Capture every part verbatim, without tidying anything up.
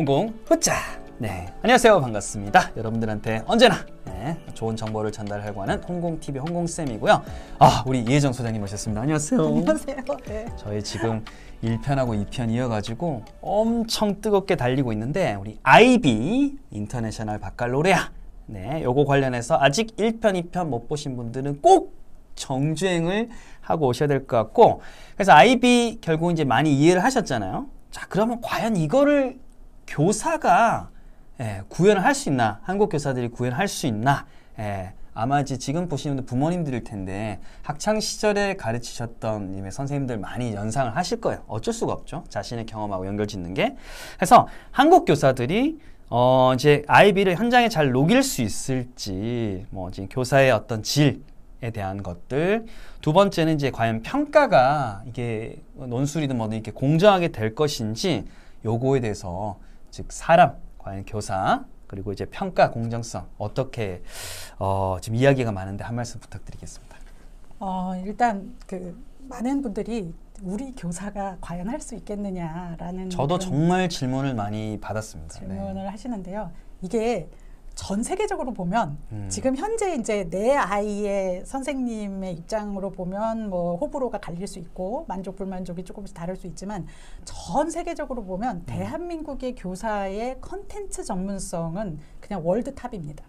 혼공 후짜. 네, 안녕하세요. 반갑습니다. 여러분들한테 언제나 네, 좋은 정보를 전달하고 하는 혼공 티비 혼공쌤이고요. 아, 우리 이혜정 소장님 모셨습니다. 안녕하세요. 안녕하세요. 네. 저희 지금 일 편하고 이 편 이어가지고 엄청 뜨겁게 달리고 있는데, 우리 아이비 인터내셔널 바칼로레아, 네, 요거 관련해서 아직 일 편, 이 편 못 보신 분들은 꼭 정주행을 하고 오셔야 될 것 같고, 그래서 아이비 결국 이제 많이 이해를 하셨잖아요. 자, 그러면 과연 이거를 교사가 예, 구현을 할 수 있나? 한국 교사들이 구현할 수 있나? 예, 아마 지금 보시는 분들 부모님들일 텐데, 학창시절에 가르치셨던 님의 선생님들 많이 연상을 하실 거예요. 어쩔 수가 없죠. 자신의 경험하고 연결 짓는 게. 그래서 한국 교사들이 어, 이제 아이비를 현장에 잘 녹일 수 있을지, 뭐, 지금 교사의 어떤 질, 에 대한 것들, 두 번째는 이제 과연 평가가 이게 논술이든 뭐든 이렇게 공정하게 될 것인지, 요거에 대해서 즉 사람, 과연 교사, 그리고 이제 평가 공정성 어떻게 어, 지금 이야기가 많은데 한 말씀 부탁드리겠습니다. 어, 일단 그 많은 분들이 우리 교사가 과연 할 수 있겠느냐라는, 저도 정말 질문을 많이 받았습니다. 질문을 네. 하시는데요. 이게 전 세계적으로 보면 음. 지금 현재 이제 내 아이의 선생님의 입장으로 보면 뭐 호불호가 갈릴 수 있고 만족 불만족이 조금씩 다를 수 있지만, 전 세계적으로 보면 음. 대한민국의 교사의 컨텐츠 전문성은 그냥 월드 탑입니다.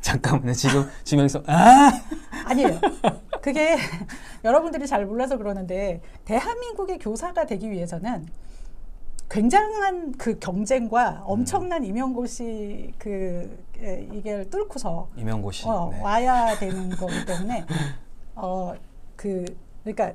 잠깐만요. 지금 지금 여기서 아 아니에요. 그게 여러분들이 잘 몰라서 그러는데, 대한민국의 교사가 되기 위해서는 굉장한 그 경쟁과 엄청난 음. 임용고시 그 에, 이걸 뚫고서 임용고시 어, 네. 와야 되는 거기 때문에 어 그 그러니까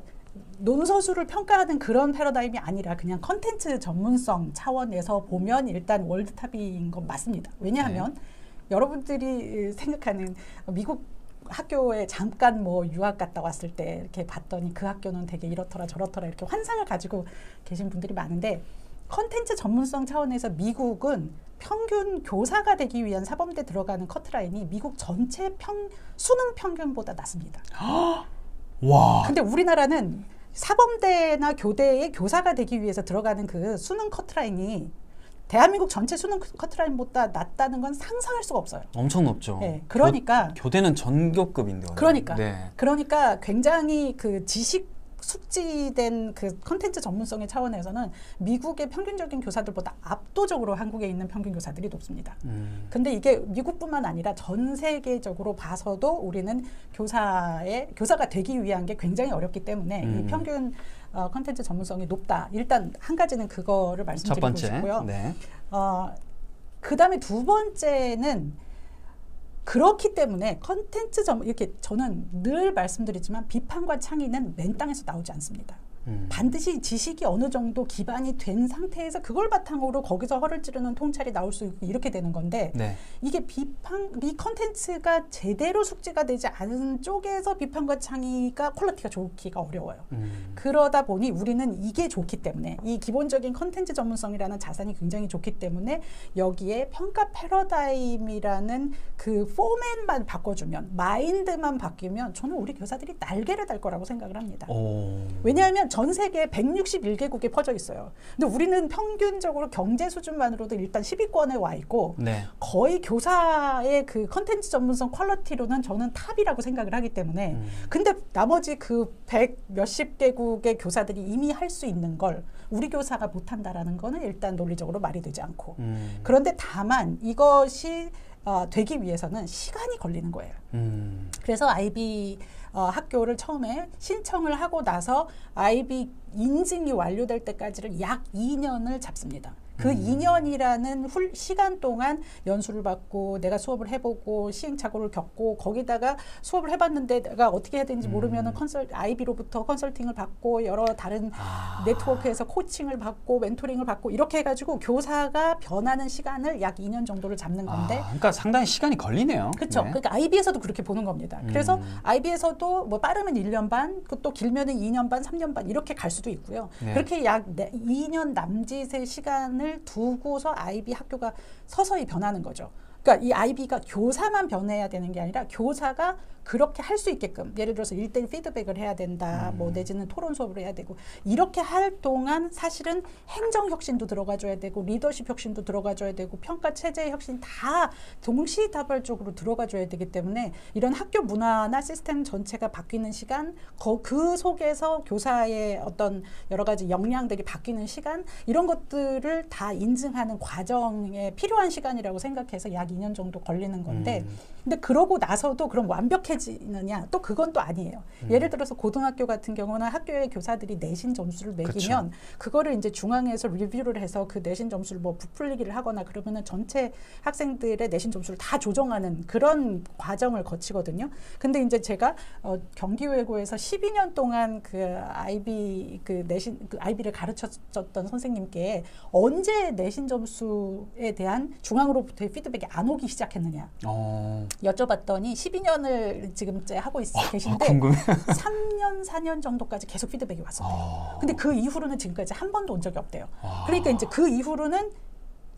논서술을 평가하는 그런 패러다임이 아니라 그냥 컨텐츠 전문성 차원에서 보면 일단 월드탑인 건 맞습니다. 왜냐하면 네. 여러분들이 생각하는 미국 학교에 잠깐 뭐 유학 갔다 왔을 때 이렇게 봤더니 그 학교는 되게 이렇더라 저렇더라 이렇게 환상을 가지고 계신 분들이 많은데, 컨텐츠 전문성 차원에서 미국은 평균 교사가 되기 위한 사범대 들어가는 커트라인이 미국 전체 평, 수능 평균보다 낮습니다. 와. 근데 우리나라는 사범대나 교대에 교사가 되기 위해서 들어가는 그 수능 커트라인이 대한민국 전체 수능 커트라인보다 낮다는 건 상상할 수가 없어요. 엄청 높죠. 네, 그러니까 교, 교대는 전교급인데요. 그러니까 네. 그러니까 굉장히 그 지식 숙지된 그 컨텐츠 전문성의 차원에서는 미국의 평균적인 교사들보다 압도적으로 한국에 있는 평균 교사들이 높습니다. 음. 근데 이게 미국뿐만 아니라 전 세계적으로 봐서도 우리는 교사의 교사가 되기 위한 게 굉장히 어렵기 때문에 음. 이 평균 어, 컨텐츠 전문성이 높다. 일단 한 가지는 그거를 말씀드리고 싶고요. 네. 어, 그다음에 두 번째는, 그렇기 때문에 컨텐츠 점 이렇게 저는 늘 말씀드리지만 비판과 창의는 맨 땅에서 나오지 않습니다. 음. 반드시 지식이 어느 정도 기반이 된 상태에서 그걸 바탕으로 거기서 허를 찌르는 통찰이 나올 수 있고 이렇게 되는 건데, 네. 이게 비판, 이 컨텐츠가 제대로 숙지가 되지 않은 쪽에서 비판과 창의가 퀄리티가 좋기가 어려워요. 음. 그러다 보니 우리는 이게 좋기 때문에, 이 기본적인 컨텐츠 전문성이라는 자산이 굉장히 좋기 때문에 여기에 평가 패러다임이라는 그 포맷만 바꿔주면, 마인드만 바뀌면 저는 우리 교사들이 날개를 달 거라고 생각을 합니다. 오. 왜냐하면 전 세계 백육십일 개국에 퍼져 있어요. 근데 우리는 평균적으로 경제 수준만으로도 일단 십 위권에 와 있고, 네. 거의 교사의 그 컨텐츠 전문성 퀄리티로는 저는 탑이라고 생각을 하기 때문에 음. 근데 나머지 그 백 몇십 개국의 교사들이 이미 할 수 있는 걸 우리 교사가 못한다라는 거는 일단 논리적으로 말이 되지 않고 음. 그런데 다만 이것이 어, 되기 위해서는 시간이 걸리는 거예요. 음. 그래서 아이비 어, 학교를 처음에 신청을 하고 나서 아이비 인증이 완료될 때까지를 약 이 년을 잡습니다. 그 음. 이 년이라는 훌, 시간 동안 연수를 받고 내가 수업을 해보고 시행착오를 겪고, 거기다가 수업을 해봤는데 내가 어떻게 해야 되는지 음. 모르면은 컨설, 아이비로부터 컨설팅을 받고 여러 다른 아. 네트워크에서 코칭을 받고 멘토링을 받고 이렇게 해가지고 교사가 변하는 시간을 약 이 년 정도를 잡는 건데, 아, 그러니까 상당히 시간이 걸리네요. 그렇죠. 네. 그러니까 아이비에서도 그렇게 보는 겁니다. 음. 그래서 아이비에서도 뭐 빠르면 일 년 반, 또 길면은 이 년 반, 삼 년 반 이렇게 갈 수도 있고요. 네. 그렇게 약 이 년 남짓의 시간을 두고서 아이비 학교가 서서히 변하는 거죠. 그러니까 이 아이비가 교사만 변해야 되는 게 아니라 교사가 그렇게 할 수 있게끔, 예를 들어서 일대일 피드백을 해야 된다, 음. 뭐 내지는 토론 수업을 해야 되고, 이렇게 할 동안 사실은 행정 혁신도 들어가줘야 되고, 리더십 혁신도 들어가줘야 되고, 평가 체제의 혁신 다 동시다발적으로 들어가줘야 되기 때문에 이런 학교 문화나 시스템 전체가 바뀌는 시간, 그 속에서 교사의 어떤 여러 가지 역량들이 바뀌는 시간, 이런 것들을 다 인증하는 과정에 필요한 시간이라고 생각해서 약 이 년 정도 걸리는 건데, 음. 근데 그러고 나서도 그럼 완벽해지느냐, 또 그건 또 아니에요. 음. 예를 들어서 고등학교 같은 경우는 학교의 교사들이 내신 점수를 매기면, 그쵸. 그거를 이제 중앙에서 리뷰를 해서 그 내신 점수를 뭐 부풀리기를 하거나 그러면은 전체 학생들의 내신 점수를 다 조정하는 그런 과정을 거치거든요. 근데 이제 제가 어, 경기외고에서 십이 년 동안 그 아이비 그 내신 그 아이비를 가르쳤던 선생님께 언제 내신 점수에 대한 중앙으로부터의 피드백이 안 오기 시작했느냐 어. 여쭤봤더니 십이 년을 지금째 하고 있, 어, 계신데 어, 궁금해. 삼 년 사 년 정도까지 계속 피드백이 왔었대요. 어. 근데 그 이후로는 지금까지 한 번도 온 적이 없대요. 어. 그러니까 이제 그 이후로는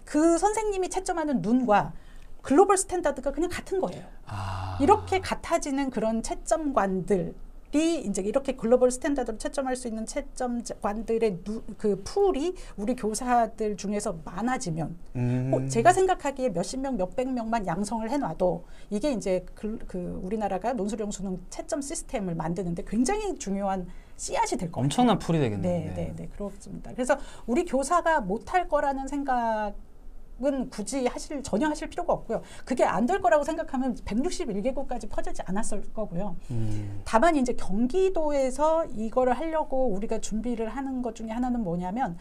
그 선생님이 채점하는 눈과 글로벌 스탠다드가 그냥 같은 거예요. 아. 이렇게 같아지는 그런 채점관들 이 이제 이렇게 글로벌 스탠다드로 채점할 수 있는 채점관들의 누, 그 풀이 우리 교사들 중에서 많아지면, 음. 어, 제가 생각하기에 몇십 명, 몇백 명만 양성을 해놔도 이게 이제 그, 그 우리나라가 논술형 수능 채점 시스템을 만드는데 굉장히 중요한 씨앗이 될 겁니다. 엄청난 풀이 되겠네요. 네, 네, 네, 그렇습니다. 그래서 우리 교사가 못할 거라는 생각. 은 굳이 하실 전혀 하실 필요가 없고요. 그게 안 될 거라고 생각하면 백육십일 개국까지 퍼지지 않았을 거고요. 음. 다만 이제 경기도에서 이거를 하려고 우리가 준비를 하는 것 중에 하나는 뭐냐면,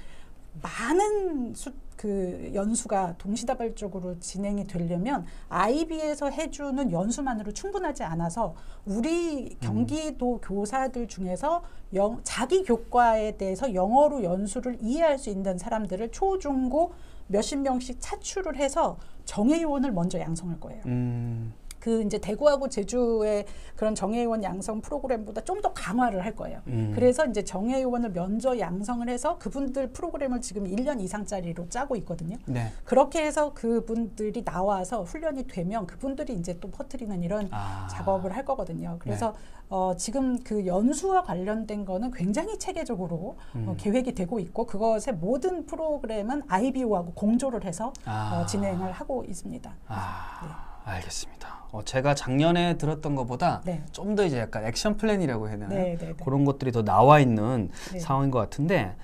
많은 수, 그 연수가 동시다발적으로 진행이 되려면 아이비에서 해주는 연수만으로 충분하지 않아서 우리 경기도 음. 교사들 중에서 영, 자기 교과에 대해서 영어로 연수를 이해할 수 있는 사람들을 초, 중, 고 몇십 명씩 차출을 해서 정예요원을 먼저 양성할 거예요. 음. 그 이제 대구하고 제주의 그런 정예요원 양성 프로그램보다 좀 더 강화를 할 거예요. 음. 그래서 이제 정예요원을 먼저 양성을 해서 그분들 프로그램을 지금 일 년 이상짜리로 짜고 있거든요. 네. 그렇게 해서 그분들이 나와서 훈련이 되면 그분들이 이제 또 퍼뜨리는 이런 아. 작업을 할 거거든요. 그래서 네. 어, 지금 그 연수와 관련된 거는 굉장히 체계적으로 음. 어, 계획이 되고 있고, 그것의 모든 프로그램은 아이비오하고 공조를 해서 아. 어, 진행을 하고 있습니다. 아. 네. 알겠습니다. 어, 제가 작년에 들었던 것보다 네. 좀 더 이제 약간 액션 플랜이라고 해야 되나요? 네, 네, 네. 그런 것들이 더 나와 있는 네. 상황인 것 같은데,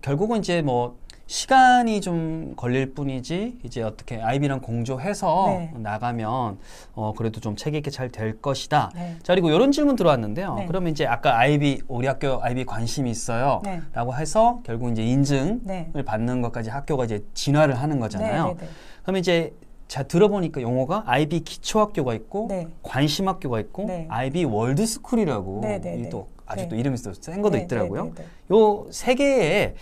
결국은 이제 뭐 시간이 좀 걸릴 뿐이지 이제 어떻게 아이비랑 공조해서 네. 나가면 어, 그래도 좀 체계 있게 잘 될 것이다. 네. 자, 그리고 이런 질문 들어왔는데요. 네. 그러면 이제 아까 아이비, 우리 학교 아이비 관심이 있어요. 네. 라고 해서 결국 이제 인증을 네. 받는 것까지 학교가 이제 진화를 하는 거잖아요. 네, 네, 네. 그러면 이제 자, 들어보니까 용어가 아이비 기초학교가 있고 네. 관심학교가 있고 네. 아이비 월드스쿨이라고 네, 네, 네. 또 아직도 네. 이름이 센 것도 네, 있더라고요. 네, 네, 네. 요 세 개의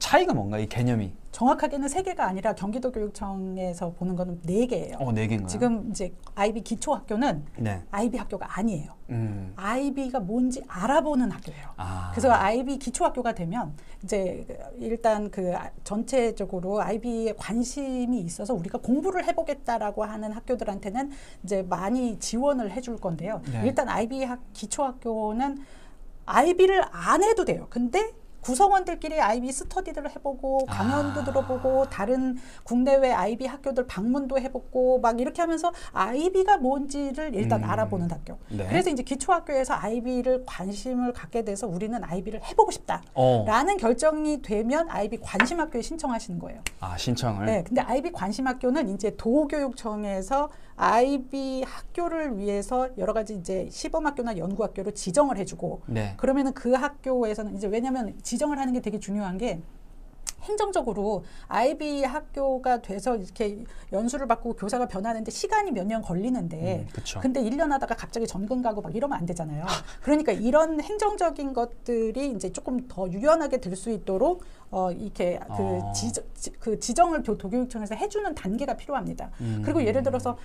차이가 뭔가, 이 개념이? 정확하게는 세 개가 아니라 경기도교육청에서 보는 거는 네 개예요. 어, 네 개인가요? 지금 이제 아이비 기초학교는 네. 아이비 학교가 아니에요. 음. 아이비가 뭔지 알아보는 학교예요. 아. 그래서 아이비 기초학교가 되면 이제 일단 그 전체적으로 아이비에 관심이 있어서 우리가 공부를 해보겠다라고 하는 학교들한테는 이제 많이 지원을 해줄 건데요. 네. 일단 아이비 학, 기초학교는 아이비를 안 해도 돼요. 근데 구성원들끼리 아이비 스터디를 해보고 강연도 아. 들어보고 다른 국내외 아이비 학교들 방문도 해보고 막 이렇게 하면서 아이비가 뭔지를 일단 음. 알아보는 학교. 네. 그래서 이제 기초학교에서 아이비를 관심을 갖게 돼서 우리는 아이비를 해보고 싶다라는 어. 결정이 되면 아이비 관심학교에 신청하시는 거예요. 아, 신청을? 네. 근데 아이비 관심학교는 이제 도교육청에서 아이비 학교를 위해서 여러 가지 이제 시범학교나 연구학교로 지정을 해주고 네. 그러면은 그 학교에서는 이제 왜냐면 지정을 하는 게 되게 중요한 게, 행정적으로 아이비 학교가 돼서 이렇게 연수를 받고 교사가 변하는데 시간이 몇 년 걸리는데 음, 근데 일 년 하다가 갑자기 전근 가고 막 이러면 안 되잖아요. 그러니까 이런 행정적인 것들이 이제 조금 더 유연하게 될 수 있도록 어, 이렇게 그, 어. 지저, 지, 그 지정을 도, 도교육청에서 해주는 단계가 필요합니다. 음. 그리고 예를 들어서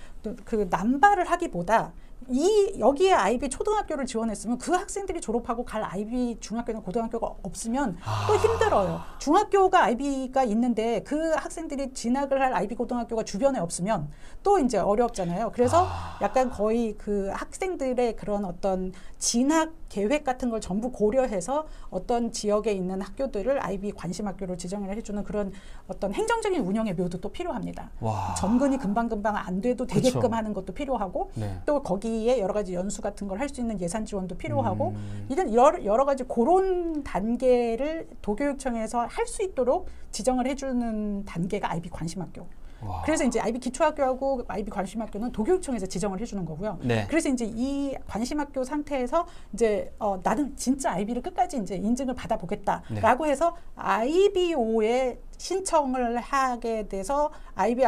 그 남발을 하기보다 이 여기에 아이비 초등학교를 지원했으면 그 학생들이 졸업하고 갈 아이비 중학교나 고등학교가 없으면 아... 또 힘들어요. 중학교가 아이비가 있는데 그 학생들이 진학을 할 아이비 고등학교가 주변에 없으면 또 이제 어렵잖아요. 그래서 아... 약간 거의 그 학생들의 그런 어떤 진학 계획 같은 걸 전부 고려해서 어떤 지역에 있는 학교들을 아이비 관심 학교로 지정을 해주는 그런 어떤 행정적인 운영의 묘도 또 필요합니다. 와... 전근이 금방금방 안 돼도 되게끔 그쵸. 하는 것도 필요하고 네. 또 거기 여러 가지 연수 같은 걸 할 수 있는 예산 지원도 필요하고 음. 이런 여러, 여러 가지 그런 단계를 도교육청에서 할 수 있도록 지정을 해주는 단계가 아이비 관심학교. 와. 그래서 이제 아이비 기초학교하고 아이비 관심학교는 도교육청에서 지정을 해주는 거고요. 네. 그래서 이제 이 관심학교 상태에서 이제 어, 나는 진짜 아이비를 끝까지 이제 인증을 받아보겠다라고 네. 해서 아이비오에 신청을 하게 돼서 아이비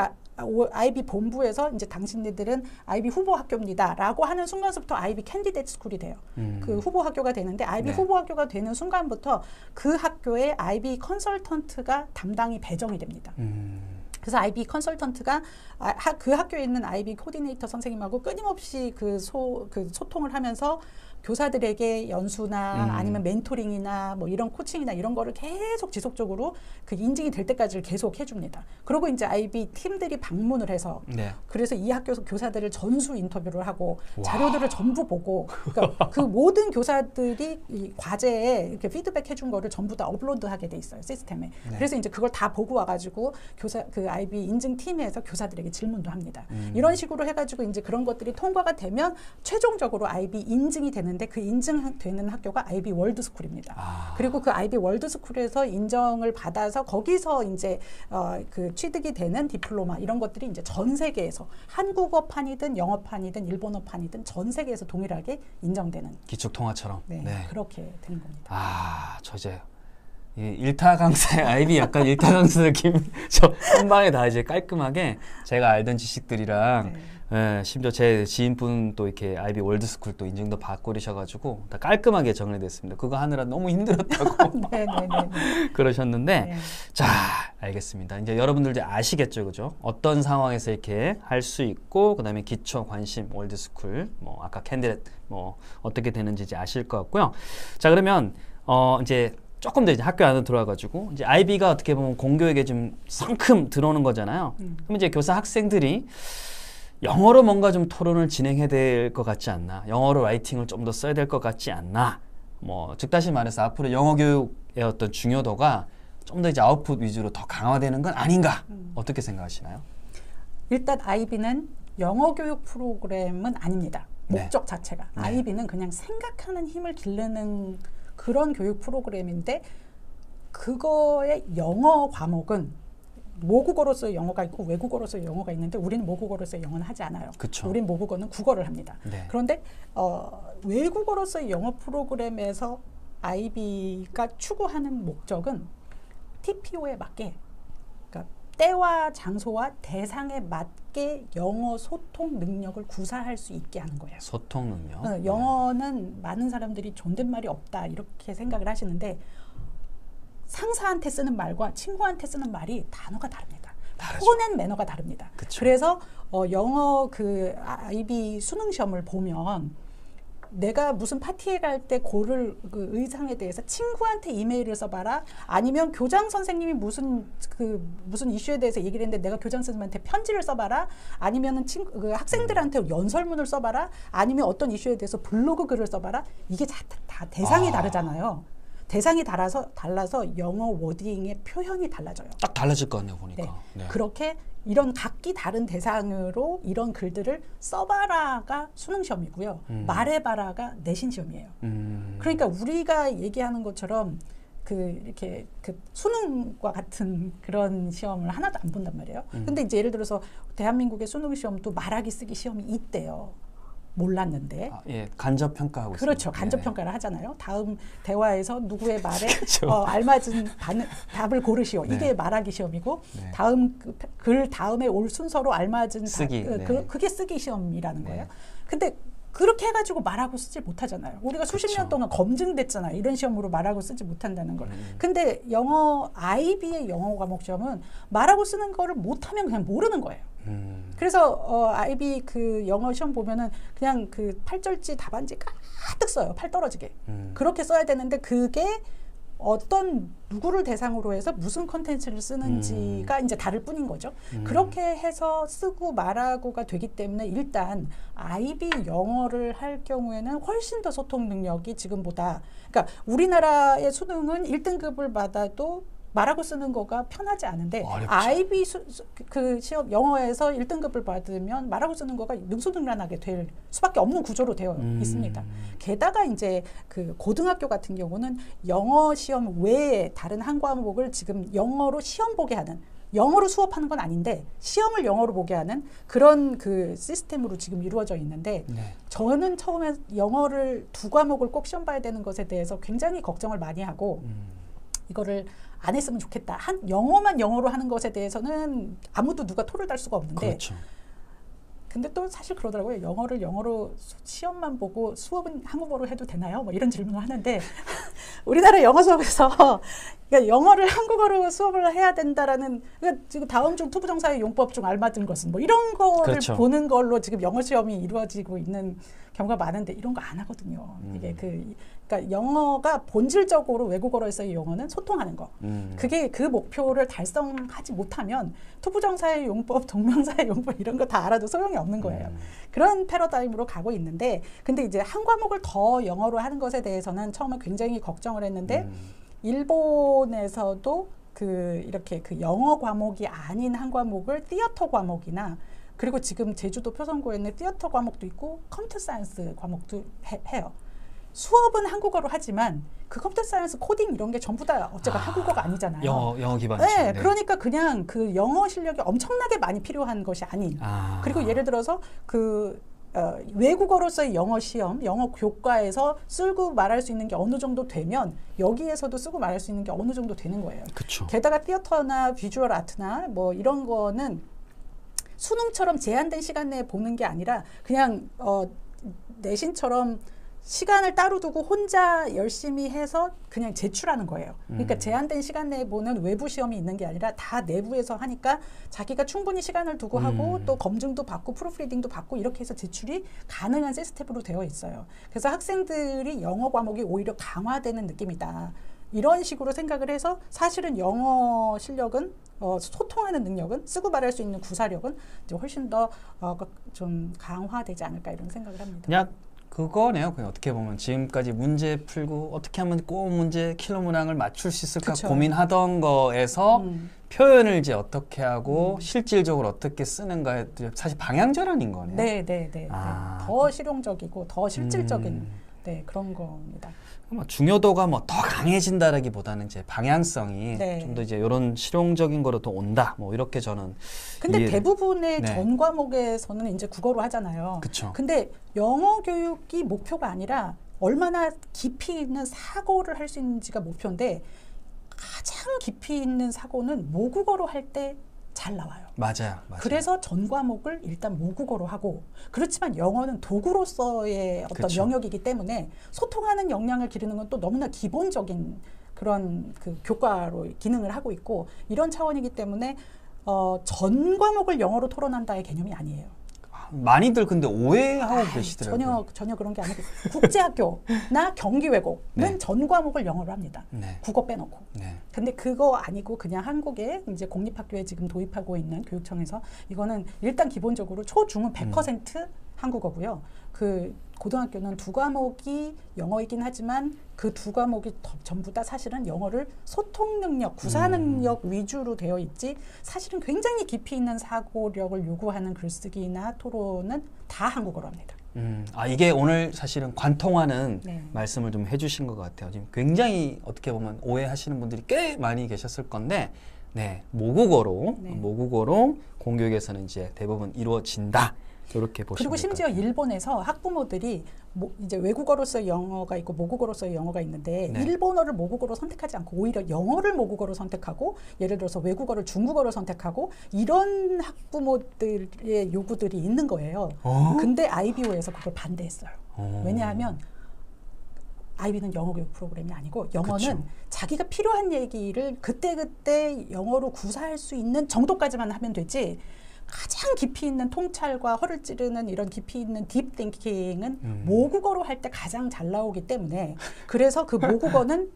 아이비 본부에서 이제 당신네들은 아이비 후보 학교입니다라고 하는 순간부터 아이비 캔디데이트 스쿨이 돼요. 음. 그 후보 학교가 되는데 아이비 네. 후보 학교가 되는 순간부터 그 학교에 아이비 컨설턴트가 담당이 배정이 됩니다. 음. 그래서 아이비 컨설턴트가 아, 그 학교에 있는 아이비 코디네이터 선생님하고 끊임없이 그, 소, 그 소통을 하면서 교사들에게 연수나 음. 아니면 멘토링이나 뭐 이런 코칭이나 이런 거를 계속 지속적으로 그 인증이 될 때까지를 계속 해줍니다. 그리고 이제 아이비 팀들이 방문을 해서 네. 그래서 이 학교에서 교사들을 전수 인터뷰를 하고 와. 자료들을 전부 보고 그러니까 그 모든 교사들이 이 과제에 이렇게 피드백 해준 거를 전부 다 업로드하게 돼 있어요 시스템에. 네. 그래서 이제 그걸 다 보고 와가지고 교사 그 아이비 인증 팀에서 교사들에게 질문도 합니다. 음. 이런 식으로 해가지고 이제 그런 것들이 통과가 되면 최종적으로 아이비 인증이 되는. 근데 그 인증되는 학교가 아이비 월드스쿨입니다. 아. 그리고 그 아이비 월드스쿨에서 인정을 받아서 거기서 이제 어 그 취득이 되는 디플로마 이런 것들이 이제 전 세계에서 한국어판이든 영어판이든 일본어판이든 전 세계에서 동일하게 인정되는 기축 통화처럼 네, 네. 그렇게 된 겁니다. 아, 저 이제 일타 강사 아이비 약간 일타 강사 느낌 저 한 방에 다 이제 깔끔하게 제가 알던 지식들이랑. 네. 예, 심지어 제 지인분도 이렇게 아이비 월드스쿨 또 인증도 받고 그러셔가지고 다 깔끔하게 정리됐습니다. 그거 하느라 너무 힘들었다고 그러셨는데 네. 자 알겠습니다. 이제 여러분들 이제 아시겠죠, 그죠? 어떤 상황에서 이렇게 할 수 있고 그다음에 기초 관심 월드스쿨 뭐 아까 캔디렛 뭐 어떻게 되는지 이제 아실 것 같고요. 자 그러면 어 이제 조금 더 이제 학교 안으로 들어와가지고 이제 아이비가 어떻게 보면 공교육에 좀 성큼 들어오는 거잖아요. 음. 그럼 이제 교사 학생들이 영어로 뭔가 좀 토론을 진행해야 될 것 같지 않나, 영어로 라이팅을 좀 더 써야 될 것 같지 않나, 뭐 즉다시 말해서 앞으로 영어 교육의 어떤 중요도가 좀 더 이제 아웃풋 위주로 더 강화되는 건 아닌가 음. 어떻게 생각하시나요? 일단 아이비는 영어 교육 프로그램은 아닙니다. 목적 네. 자체가 네. 아이비는 그냥 생각하는 힘을 기르는 그런 교육 프로그램인데 그거의 영어 과목은 모국어로서의 영어가 있고 외국어로서의 영어가 있는데 우리는 모국어로서의 영어는 하지 않아요. 그쵸. 우린 모국어는 국어를 합니다. 네. 그런데 어, 외국어로서의 영어 프로그램에서 아이비가 추구하는 목적은 티피오에 맞게 그러니까 때와 장소와 대상에 맞게 영어 소통 능력을 구사할 수 있게 하는 거예요. 소통 능력? 어, 영어는 네. 많은 사람들이 존댓말이 없다 이렇게 생각을 하시는데 상사한테 쓰는 말과 친구한테 쓰는 말이 단어가 다릅니다. 톤앤 매너가 다릅니다. 그쵸. 그래서 어, 영어 그 아이비 수능 시험을 보면 내가 무슨 파티에 갈 때 고를 그 의상에 대해서 친구한테 이메일을 써봐라. 아니면 교장 선생님이 무슨 그 무슨 이슈에 대해서 얘기를 했는데 내가 교장 선생님한테 편지를 써봐라. 아니면은 친 그 학생들한테 연설문을 써봐라. 아니면 어떤 이슈에 대해서 블로그 글을 써봐라. 이게 다, 다 대상이 아. 다르잖아요. 대상이 달라서 달라서 영어 워딩의 표현이 달라져요. 딱 달라질 거 아니에요, 보니까. 네. 네. 그렇게 이런 각기 다른 대상으로 이런 글들을 써봐라가 수능 시험이고요. 음. 말해봐라가 내신 시험이에요. 음. 그러니까 우리가 얘기하는 것처럼 그 이렇게 그 수능과 같은 그런 시험을 하나도 안 본단 말이에요. 음. 근데 이제 예를 들어서 대한민국의 수능 시험도 말하기 쓰기 시험이 있대요. 몰랐는데 아, 예, 간접 평가하고 그렇죠. 있습니다. 간접 네. 평가를 하잖아요. 다음 대화에서 누구의 말에 그렇죠. 어, 알맞은 반, 답을 고르시오. 네. 이게 말하기 시험이고 네. 다음 그, 글 다음에 올 순서로 알맞은 쓰기, 다, 네. 그, 그게 쓰기 시험이라는 네. 거예요. 근데 그렇게 해가지고 말하고 쓰지 못하잖아요. 우리가 수십 그렇죠. 년 동안 검증됐잖아요. 이런 시험으로 말하고 쓰지 못한다는 걸. 음. 근데 영어 아이비의 영어 과목 시험은 말하고 쓰는 거를 못하면 그냥 모르는 거예요. 음. 그래서 어, 아이비 그 영어 시험 보면은 그냥 그 팔절지 답안지 가득 써요. 팔 떨어지게. 음. 그렇게 써야 되는데 그게 어떤 누구를 대상으로 해서 무슨 컨텐츠를 쓰는지가 음. 이제 다를 뿐인 거죠. 음. 그렇게 해서 쓰고 말하고가 되기 때문에 일단 아이비 영어를 할 경우에는 훨씬 더 소통 능력이 지금보다, 그러니까 우리나라의 수능은 일 등급을 받아도 말하고 쓰는 거가 편하지 않은데 어렵죠. 아이비 수, 그 시험 영어에서 일 등급을 받으면 말하고 쓰는 거가 능수능란하게 될 수밖에 없는 구조로 되어 음. 있습니다. 게다가 이제 그 고등학교 같은 경우는 영어 시험 외에 다른 한 과목을 지금 영어로 시험 보게 하는, 영어로 수업하는 건 아닌데 시험을 영어로 보게 하는 그런 그 시스템으로 지금 이루어져 있는데 네. 저는 처음에 영어를 두 과목을 꼭 시험 봐야 되는 것에 대해서 굉장히 걱정을 많이 하고 음. 이거를 안 했으면 좋겠다. 한 영어만 영어로 하는 것에 대해서는 아무도 누가 토를 달 수가 없는데 그렇죠. 근데 또 사실 그러더라고요. 영어를 영어로 시험만 보고 수업은 한국어로 해도 되나요? 뭐 이런 질문을 하는데 우리나라 영어 수업에서 그러니까 영어를 한국어로 수업을 해야 된다라는, 그러니까 지금 다음 중 투부정사의 용법 중 알맞은 것은 뭐 이런 거를 그렇죠. 보는 걸로 지금 영어 시험이 이루어지고 있는 경우가 많은데 이런 거 안 하거든요. 음. 이게 그 그러니까 영어가 본질적으로 외국어로서의 영어는 소통하는 거. 음. 그게 그 목표를 달성하지 못하면 투부정사의 용법, 동명사의 용법 이런 거 다 알아도 소용이 없는 거예요. 음. 그런 패러다임으로 가고 있는데 근데 이제 한 과목을 더 영어로 하는 것에 대해서는 처음에 굉장히 걱정을 했는데 음. 일본에서도 그 이렇게 그 영어 과목이 아닌 한 과목을 티어터 과목이나 그리고 지금 제주도 표성고에 있는 티어터 과목도 있고 컴퓨터 사이언스 과목도 해, 해요. 수업은 한국어로 하지만 그 컴퓨터 사이언스 코딩 이런 게 전부 다 어쨌든 아, 한국어가 아니잖아요. 영어, 영어 기반이죠. 네, 네. 그러니까 그냥 그 영어 실력이 엄청나게 많이 필요한 것이 아닌. 아, 그리고 예를 들어서 그 어, 외국어로서의 영어 시험, 영어 교과에서 쓰고 말할 수 있는 게 어느 정도 되면 여기에서도 쓰고 말할 수 있는 게 어느 정도 되는 거예요. 그쵸. 게다가 티어터나 비주얼 아트나 뭐 이런 거는 수능처럼 제한된 시간 내에 보는 게 아니라 그냥 어, 내신처럼 시간을 따로 두고 혼자 열심히 해서 그냥 제출하는 거예요. 그러니까 제한된 시간 내에 보는 외부 시험이 있는 게 아니라 다 내부에서 하니까 자기가 충분히 시간을 두고 음. 하고 또 검증도 받고 프로프리딩도 받고 이렇게 해서 제출이 가능한 시스템으로 되어 있어요. 그래서 학생들이 영어 과목이 오히려 강화되는 느낌이다. 이런 식으로 생각을 해서 사실은 영어 실력은 어, 소통하는 능력은 쓰고 말할 수 있는 구사력은 이제 훨씬 더 어, 좀 강화되지 않을까 이런 생각을 합니다. 야. 그거네요. 그냥 어떻게 보면 지금까지 문제 풀고 어떻게 하면 꼭 문제 킬러 문항을 맞출 수 있을까 그쵸. 고민하던 거에서 음. 표현을 이제 어떻게 하고 음. 실질적으로 어떻게 쓰는가에 사실 방향전환인 거네요. 네, 네, 네. 아. 네. 더 실용적이고 더 실질적인 음. 네, 그런 겁니다. 중요도가 뭐 더 강해진다라기보다는 이제 방향성이 네. 좀 더 이제 이런 실용적인 거로 더 온다. 뭐 이렇게 저는. 근데 이해를. 대부분의 네. 전 과목에서는 이제 국어로 하잖아요. 그쵸. 근데 영어 교육이 목표가 아니라 얼마나 깊이 있는 사고를 할 수 있는지가 목표인데 가장 깊이 있는 사고는 모국어로 할 때 잘 나와요. 맞아요, 맞아요. 그래서 전 과목을 일단 모국어로 하고 그렇지만 영어는 도구로서의 어떤 그쵸. 영역이기 때문에 소통하는 역량을 기르는 건 또 너무나 기본적인 그런 그 교과로 기능을 하고 있고 이런 차원이기 때문에 어, 전 과목을 영어로 토론한다의 개념이 아니에요. 많이들 근데 오해하고 아유, 계시더라고요. 전혀 전혀 그런 게 아니고 국제학교나 경기외고는 네. 전 과목을 영어로 합니다. 네. 국어 빼놓고. 네. 근데 그거 아니고 그냥 한국의 이제 공립학교에 지금 도입하고 있는 교육청에서 이거는 일단 기본적으로 초중은 백 퍼센트 음. 한국어고요. 그 고등학교는 두 과목이 영어이긴 하지만 그 두 과목이 더, 전부 다 사실은 영어를 소통 능력, 구사 능력 음. 위주로 되어 있지 사실은 굉장히 깊이 있는 사고력을 요구하는 글쓰기나 토론은 다 한국어로 합니다. 음, 아 이게 오늘 사실은 관통하는 네. 말씀을 좀 해주신 것 같아요. 지금 굉장히 어떻게 보면 오해하시는 분들이 꽤 많이 계셨을 건데 네, 모국어로 네. 모국어로 공교육에서는 이제 대부분 이루어진다. 이렇게 보시면 그리고 심지어 될까요? 일본에서 학부모들이 모, 이제 외국어로서의 영어가 있고 모국어로서의 영어가 있는데 네. 일본어를 모국어로 선택하지 않고 오히려 영어를 모국어로 선택하고 예를 들어서 외국어를 중국어로 선택하고 이런 학부모들의 요구들이 있는 거예요. 어? 근데 아이비오에서 그걸 반대했어요. 어. 왜냐하면 아이비는 영어 교육 프로그램이 아니고 영어는 그쵸. 자기가 필요한 얘기를 그때그때 영어로 구사할 수 있는 정도까지만 하면 되지 가장 깊이 있는 통찰과 허를 찌르는 이런 깊이 있는 딥 띵킹은 음. 모국어로 할 때 가장 잘 나오기 때문에 그래서 그 모국어는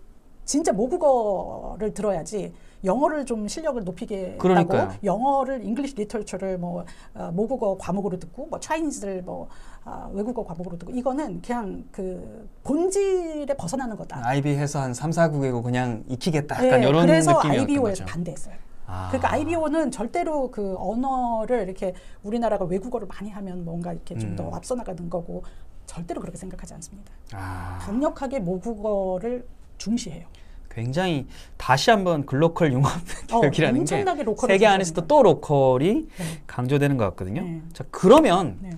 진짜 모국어를 들어야지 영어를 좀 실력을 높이게 하고 영어를 잉글리시 리터처를 뭐 어, 모국어 과목으로 듣고 뭐 차이니즈를 뭐 어, 외국어 과목으로 듣고 이거는 그냥 그 본질에 벗어나는 거다. 아이비 해서 한 삼, 사 국이고 그냥 익히겠다. 약간 네, 이런 그래서 아이비오에서 거죠. 반대했어요. 아. 그러니까 아이비오는 절대로 그 언어를 이렇게 우리나라가 외국어를 많이 하면 뭔가 이렇게 음. 좀 더 앞서 나가는 거고 절대로 그렇게 생각하지 않습니다. 아. 강력하게 모국어를 중시해요. 굉장히 다시 한번 글로컬 융합 교육이라는 게 세계 안에서도 또 로컬이 네. 강조되는 것 같거든요. 네. 자 그러면 네.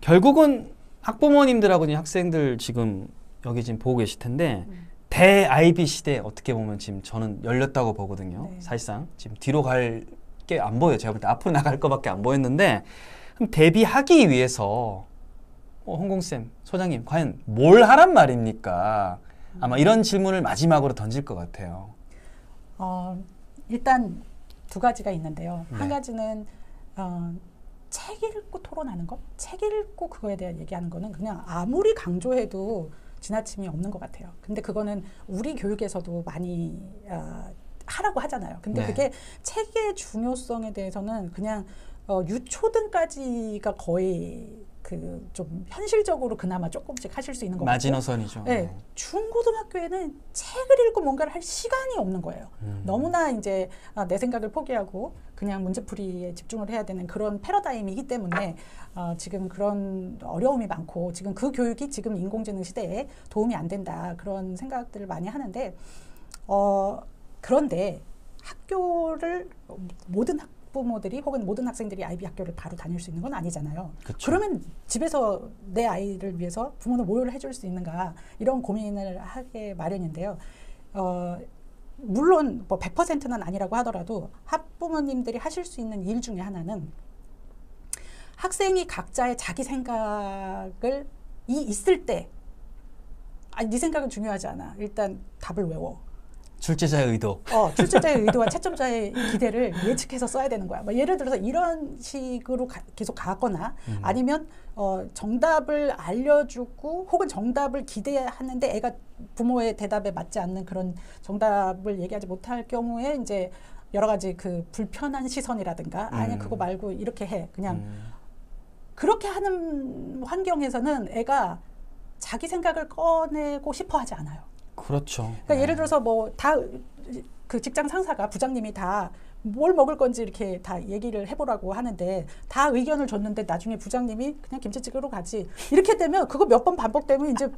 결국은 학부모님들하고 지금 학생들 지금 여기 지금 보고 계실 텐데 네. 대 아이비 시대 어떻게 보면 지금 저는 열렸다고 보거든요. 네. 사실상 지금 뒤로 갈 게 안 보여요. 제가 볼 때 앞으로 나갈 것밖에 안 보였는데 그럼 대비하기 위해서 어, 혼공쌤, 소장님 과연 뭘 하란 말입니까? 아마 이런 질문을 마지막으로 던질 것 같아요. 어, 일단 두 가지가 있는데요. 네. 한 가지는 어, 책 읽고 토론하는 것, 책 읽고 그거에 대한 얘기하는 거는 그냥 아무리 강조해도 지나침이 없는 것 같아요. 근데 그거는 우리 교육에서도 많이 어, 하라고 하잖아요. 근데 네. 그게 책의 중요성에 대해서는 그냥 어, 유초등까지가 거의 그 좀 현실적으로 그나마 조금씩 하실 수 있는 거고 마지노선이죠. 네. 네. 중고등학교에는 책을 읽고 뭔가를 할 시간이 없는 거예요. 음. 너무나 이제 아, 내 생각을 포기하고 그냥 문제풀이에 집중을 해야 되는 그런 패러다임이기 때문에 어, 지금 그런 어려움이 많고 지금 그 교육이 지금 인공지능 시대에 도움이 안 된다 그런 생각들을 많이 하는데 어, 그런데 학교를 모든 학교 부모들이 혹은 모든 학생들이 아이비 학교를 바로 다닐 수 있는 건 아니잖아요. 그쵸. 그러면 집에서 내 아이를 위해서 부모는 뭘 해줄 수 있는가 이런 고민을 하게 마련인데요. 어, 물론 뭐 백 퍼센트는 아니라고 하더라도 학부모님들이 하실 수 있는 일 중에 하나는 학생이 각자의 자기 생각을 이 있을 때 아니 네 생각은 중요하지 않아. 일단 답을 외워. 출제자의 의도. 어, 출제자의 의도와 채점자의 기대를 예측해서 써야 되는 거야. 뭐 예를 들어서 이런 식으로 가, 계속 가거나 음. 아니면 어, 정답을 알려주고 혹은 정답을 기대하는데 애가 부모의 대답에 맞지 않는 그런 정답을 얘기하지 못할 경우에 이제 여러 가지 그 불편한 시선이라든가 음. 아니 그거 말고 이렇게 해. 그냥 음. 그렇게 하는 환경에서는 애가 자기 생각을 꺼내고 싶어 하지 않아요. 그렇죠. 그러니까 네. 예를 들어서 뭐 다 그 직장 상사가 부장님이 다 뭘 먹을 건지 이렇게 다 얘기를 해보라고 하는데 다 의견을 줬는데 나중에 부장님이 그냥 김치찌개로 가지 이렇게 되면 그거 몇 번 반복되면 이제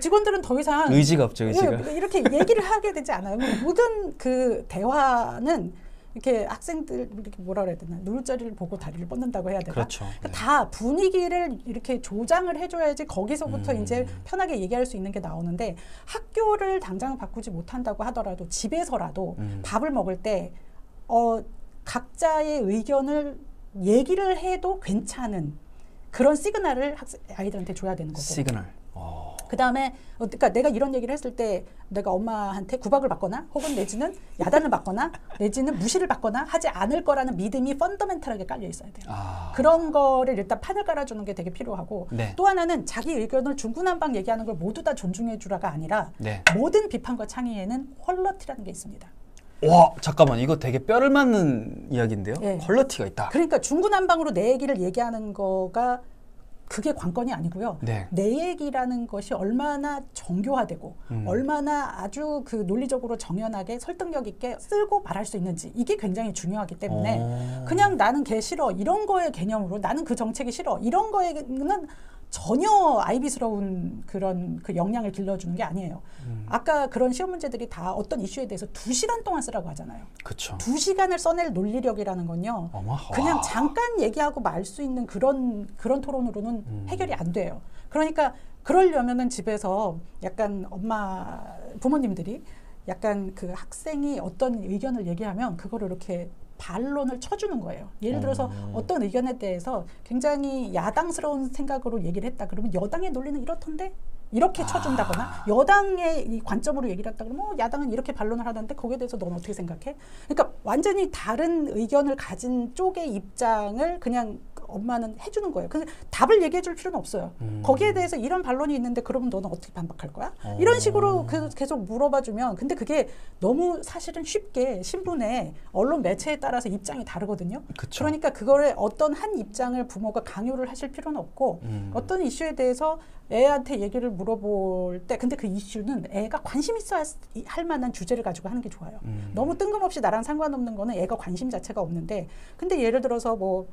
직원들은 더 이상 의지가 없죠. 의지가. 이렇게 얘기를 하게 되지 않아요. 모든 그 대화는 이렇게 학생들 이렇게 뭐라 그래야 되나 놀자리를 보고 다리를 뻗는다고 해야 되나 그렇죠. 그러니까 네. 다 분위기를 이렇게 조장을 해줘야지 거기서부터 음. 이제 편하게 얘기할 수 있는 게 나오는데 학교를 당장 바꾸지 못한다고 하더라도 집에서라도 음. 밥을 먹을 때 어, 각자의 의견을 얘기를 해도 괜찮은 그런 시그널을 학생, 아이들한테 줘야 되는 거고 시그널. 오. 그다음에 그러니까 내가 이런 얘기를 했을 때 내가 엄마한테 구박을 받거나 혹은 내지는 야단을 받거나 내지는 무시를 받거나 하지 않을 거라는 믿음이 펀더멘탈하게 깔려 있어야 돼요. 아. 그런 거를 일단 판을 깔아주는 게 되게 필요하고 네. 또 하나는 자기 의견을 중구난방 얘기하는 걸 모두 다 존중해 주라가 아니라 네. 모든 비판과 창의에는 퀄러티라는 게 있습니다. 와 잠깐만 이거 되게 뼈를 맞는 이야기인데요. 네. 퀄러티가 있다. 그러니까 중구난방으로 내 얘기를 얘기하는 거가 그게 관건이 아니고요. 네. 내 얘기라는 것이 얼마나 정교화되고 음. 얼마나 아주 그 논리적으로 정연하게 설득력 있게 쓸고 말할 수 있는지 이게 굉장히 중요하기 때문에 오. 그냥 나는 걔 싫어 이런 거의 개념으로 나는 그 정책이 싫어 이런 거에는 전혀 아이비스러운 그런 그 역량을 길러주는 게 아니에요. 음. 아까 그런 시험 문제들이 다 어떤 이슈에 대해서 두 시간 동안 쓰라고 하잖아요. 그쵸. 두 시간을 써낼 논리력이라는 건요. 어마하. 그냥 잠깐 얘기하고 말 수 있는 그런 그런 토론으로는 음. 해결이 안 돼요. 그러니까 그러려면은 집에서 약간 엄마 부모님들이 약간 그 학생이 어떤 의견을 얘기하면 그거를 이렇게 반론을 쳐주는 거예요. 예를 들어서 음. 어떤 의견에 대해서 굉장히 야당스러운 생각으로 얘기를 했다. 그러면 여당의 논리는 이렇던데 이렇게 쳐준다거나 여당의 관점으로 얘기를 했다 그러면 어, 야당은 이렇게 반론을 하던데 거기에 대해서 너는 어떻게 생각해? 그러니까 완전히 다른 의견을 가진 쪽의 입장을 그냥 엄마는 해주는 거예요. 근데 답을 얘기해 줄 필요는 없어요. 음. 거기에 대해서 이런 반론이 있는데 그러면 너는 어떻게 반박할 거야? 어. 이런 식으로 계속 물어봐 주면, 근데 그게 너무 사실은 쉽게 신분에 언론 매체에 따라서 입장이 다르거든요. 그쵸. 그러니까 그거를 어떤 한 입장을 부모가 강요를 하실 필요는 없고 음. 어떤 이슈에 대해서 애한테 얘기를 물어볼 때 근데 그 이슈는 애가 관심 있어야 할 만한 주제를 가지고 하는 게 좋아요. 음. 너무 뜬금없이 나랑 상관없는 거는 애가 관심 자체가 없는데, 근데 예를 들어서 뭐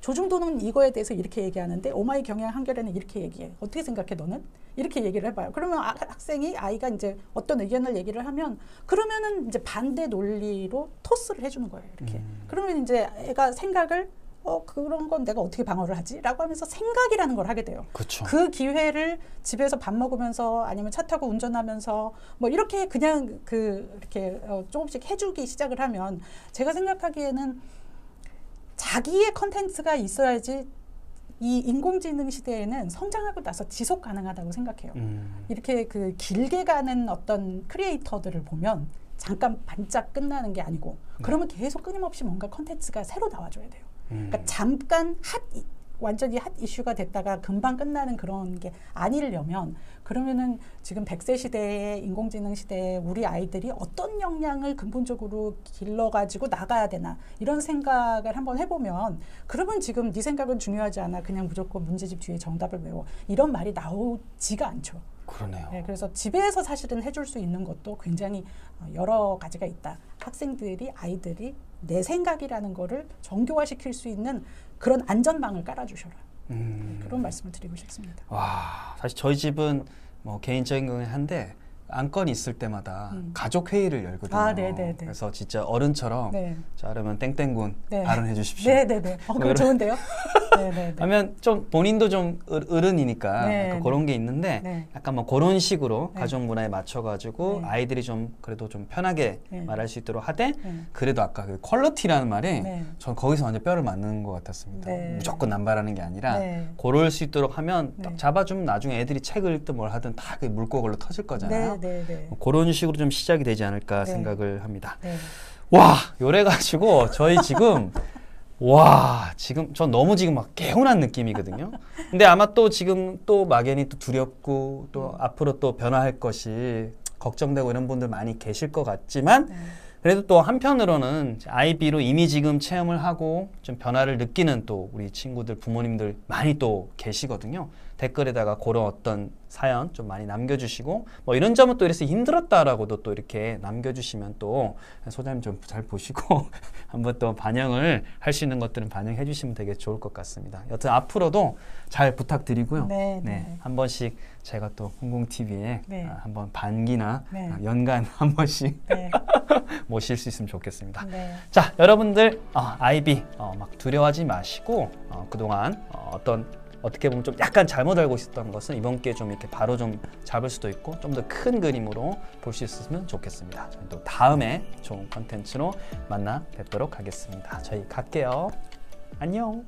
조중동은 이거에 대해서 이렇게 얘기하는데 오마이 경향 한겨레는 이렇게 얘기해. 어떻게 생각해 너는? 이렇게 얘기를 해봐요. 그러면 아, 학생이 아이가 이제 어떤 의견을 얘기를 하면 그러면은 이제 반대 논리로 토스를 해주는 거예요. 이렇게. 음. 그러면 이제 애가 생각을 어 그런 건 내가 어떻게 방어를 하지? 라고 하면서 생각이라는 걸 하게 돼요. 그쵸. 그 기회를 집에서 밥 먹으면서 아니면 차 타고 운전하면서 뭐 이렇게 그냥 그 이렇게 어, 조금씩 해주기 시작을 하면 제가 생각하기에는 자기의 컨텐츠가 있어야지 이 인공지능 시대에는 성장하고 나서 지속 가능하다고 생각해요. 음. 이렇게 그 길게 가는 어떤 크리에이터들을 보면 잠깐 반짝 끝나는 게 아니고 네. 그러면 계속 끊임없이 뭔가 컨텐츠가 새로 나와줘야 돼요. 음. 그러니까 잠깐 핫 완전히 핫 이슈가 됐다가 금방 끝나는 그런 게 아니려면, 그러면은 지금 백 세 시대에 인공지능 시대에 우리 아이들이 어떤 역량을 근본적으로 길러가지고 나가야 되나 이런 생각을 한번 해보면, 그러면 지금 네 생각은 중요하지 않아 그냥 무조건 문제집 뒤에 정답을 외워 이런 말이 나오지가 않죠. 그러네요. 네, 그래서 집에서 사실은 해줄 수 있는 것도 굉장히 여러 가지가 있다. 학생들이 아이들이 내 생각이라는 거를 정교화시킬 수 있는 그런 안전망을 깔아주셔라. 음. 그런 말씀을 드리고 싶습니다. 와, 사실 저희 집은 뭐 개인적인 건 한데 안건이 있을 때마다 음. 가족 회의를 열거든요. 아, 네네네. 그래서 진짜 어른처럼 네. 자, 그러면 땡땡군 네. 발언해 주십시오. 네네네. 어, 그럼 좋은데요? 네네네. 하면 좀 본인도 좀 어른이니까 네. 그런 게 있는데 네. 약간 뭐 그런 식으로 네. 가족 문화에 맞춰가지고 네. 아이들이 좀 그래도 좀 편하게 네. 말할 수 있도록 하되 네. 그래도 아까 그 퀄리티라는 말에 네. 전 거기서 완전 뼈를 맞는 것 같았습니다. 네. 무조건 남발하는 게 아니라 네. 고를 수 있도록 하면 딱 잡아주면 나중에 애들이 책을 읽든 뭘 하든 다 그 물고걸로 터질 거잖아요. 네. 네네. 그런 식으로 좀 시작이 되지 않을까 네. 생각을 합니다. 네. 와, 요래가지고 저희 지금 와 지금 전 너무 지금 막 개운한 느낌이거든요. 근데 아마 또 지금 또 막연히 또 두렵고 또 음. 앞으로 또 변화할 것이 걱정되고 이런 분들 많이 계실 것 같지만 네. 그래도 또 한편으로는 아이비로 이미 지금 체험을 하고 좀 변화를 느끼는 또 우리 친구들 부모님들 많이 또 계시거든요. 댓글에다가 그런 어떤 사연 좀 많이 남겨주시고 뭐 이런 점은 또 이래서 힘들었다라고도 또 이렇게 남겨주시면 또 소장님 좀 잘 보시고 한번 또 반영을 할 수 있는 것들은 반영해 주시면 되게 좋을 것 같습니다. 여튼 앞으로도 잘 부탁드리고요. 네, 네. 네, 한 번씩 제가 또 혼공 티비에 네. 한번 반기나 네. 연간 한 번씩 네. 모실 수 있으면 좋겠습니다. 네. 자, 여러분들 어, 아이비 어, 막 두려워하지 마시고 어, 그동안 어, 어떤 어떻게 보면 좀 약간 잘못 알고 있었던 것은 이번 기회에 좀 이렇게 바로 좀 잡을 수도 있고 좀 더 큰 그림으로 볼 수 있으면 좋겠습니다. 저희 또 다음에 좋은 컨텐츠로 만나 뵙도록 하겠습니다. 저희 갈게요. 안녕.